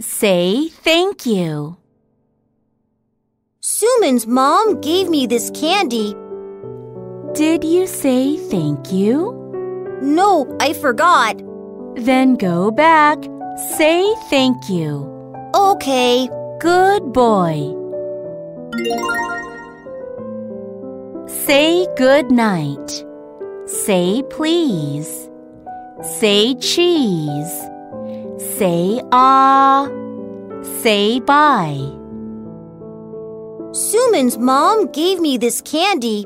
Say thank you. Suman's mom gave me this candy. Did you say thank you? No, I forgot. Then go back. Say thank you. Okay. Good boy. Say good night. Say please. Say cheese. Say ah. Say bye. Suman's mom gave me this candy.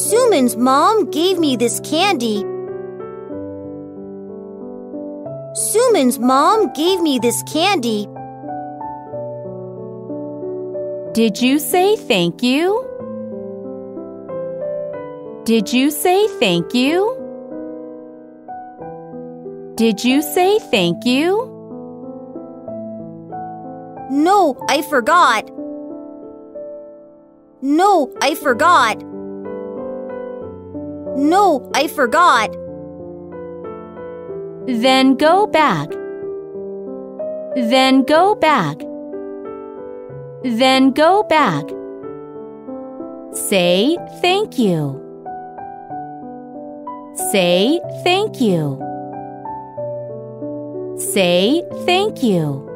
Suman's mom gave me this candy. Suman's mom gave me this candy. Did you say thank you? Did you say thank you? Did you say thank you? No, I forgot. No, I forgot. No, I forgot. Then go back. Then go back. Then go back. Say thank you. Say thank you. Say thank you.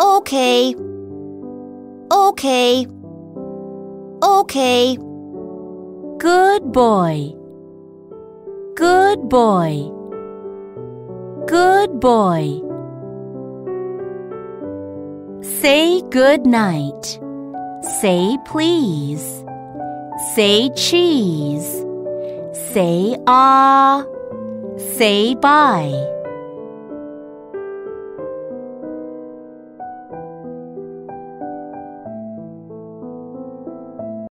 Okay. Okay. Okay. Good boy. Good boy. Good boy. Say good night. Say please. Say cheese. Say ah. Say bye.